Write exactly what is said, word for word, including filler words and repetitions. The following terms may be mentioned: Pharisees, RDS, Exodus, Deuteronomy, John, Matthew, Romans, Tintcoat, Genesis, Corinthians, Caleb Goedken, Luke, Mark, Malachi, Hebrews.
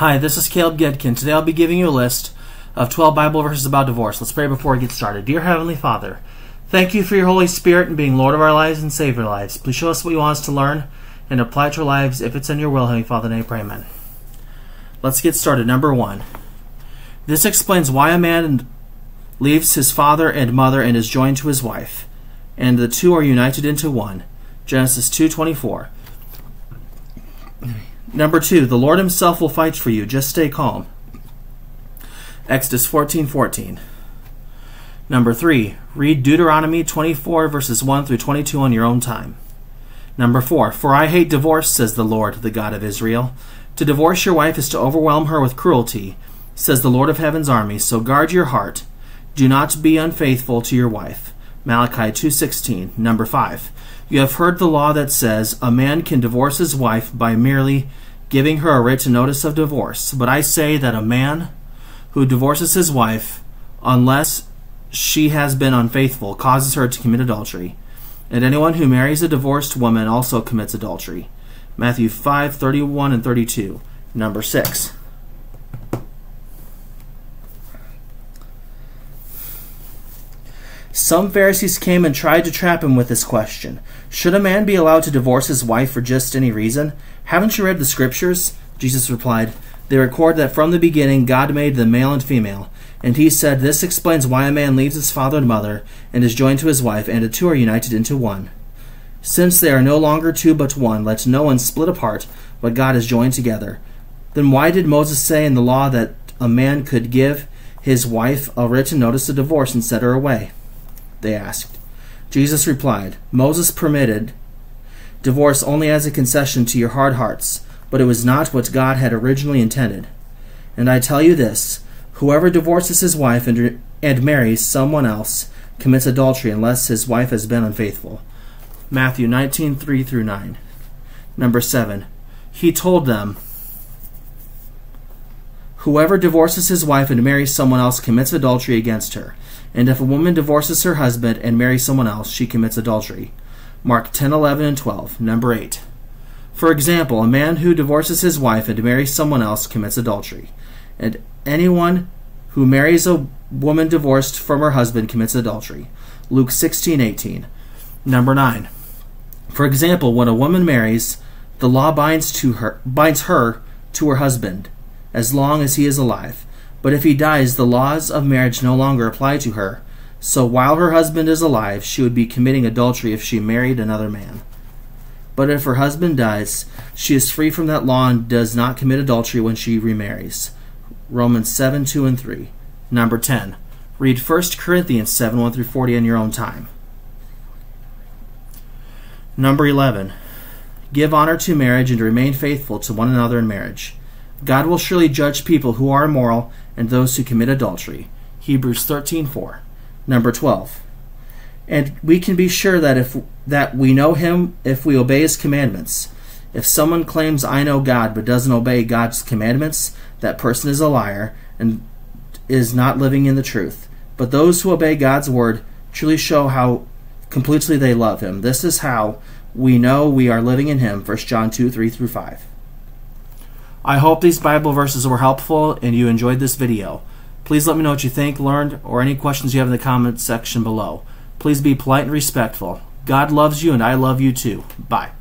Hi, this is Caleb Goedken. Today I'll be giving you a list of twelve Bible verses about divorce. Let's pray before we get started. Dear Heavenly Father, thank you for your Holy Spirit and being Lord of our lives and Savior lives. Please show us what you want us to learn and apply to our lives if it's in your will, Heavenly Father, and I pray, amen. Let's get started. Number one. This explains why a man leaves his father and mother and is joined to his wife, and the two are united into one. Genesis two twenty-four. Number two, the Lord himself will fight for you. Just stay calm. Exodus fourteen fourteen. Number three, read Deuteronomy twenty-four verses one through twenty-two on your own time. Number four, for I hate divorce, says the Lord, the God of Israel. To divorce your wife is to overwhelm her with cruelty, says the Lord of Heaven's armies. So guard your heart. Do not be unfaithful to your wife. Malachi two sixteen. Number five, you have heard the law that says a man can divorce his wife by merely giving her a written notice of divorce. But I say that a man who divorces his wife, unless she has been unfaithful, causes her to commit adultery. And anyone who marries a divorced woman also commits adultery. Matthew five thirty-one and thirty-two. Number six. Some Pharisees came and tried to trap him with this question. Should a man be allowed to divorce his wife for just any reason? Haven't you read the scriptures? Jesus replied, they record that from the beginning God made them male and female. And he said, this explains why a man leaves his father and mother and is joined to his wife, and the two are united into one. Since they are no longer two but one, let no one split apart what God has joined together. Then why did Moses say in the law that a man could give his wife a written notice of divorce and set her away? They asked. Jesus replied, Moses permitted divorce only as a concession to your hard hearts, but it was not what God had originally intended. And I tell you this, whoever divorces his wife and, and marries someone else commits adultery unless his wife has been unfaithful. Matthew nineteen three through nine. Number seven. He told them, whoever divorces his wife and marries someone else commits adultery against her. And if a woman divorces her husband and marries someone else, she commits adultery. Mark ten eleven and twelve. Number eight. For example, a man who divorces his wife and marries someone else commits adultery. And anyone who marries a woman divorced from her husband commits adultery. Luke sixteen eighteen. Number nine. For example, when a woman marries, the law binds to her binds her to her husband as long as he is alive. But if he dies, the laws of marriage no longer apply to her. So while her husband is alive, she would be committing adultery if she married another man. But if her husband dies, she is free from that law and does not commit adultery when she remarries. Romans seven two and three. Number ten. Read First Corinthians seven one through forty in your own time. Number eleven. Give honor to marriage and remain faithful to one another in marriage. God will surely judge people who are immoral and those who commit adultery. Hebrews thirteen four. Number twelve. And we can be sure that if that we know him if we obey his commandments. If someone claims I know God but doesn't obey God's commandments, that person is a liar and is not living in the truth. But those who obey God's word truly show how completely they love him. This is how we know we are living in him. First John two three through five. I hope these Bible verses were helpful and you enjoyed this video. Please let me know what you think, learned, or any questions you have in the comments section below. Please be polite and respectful. God loves you and I love you too. Bye.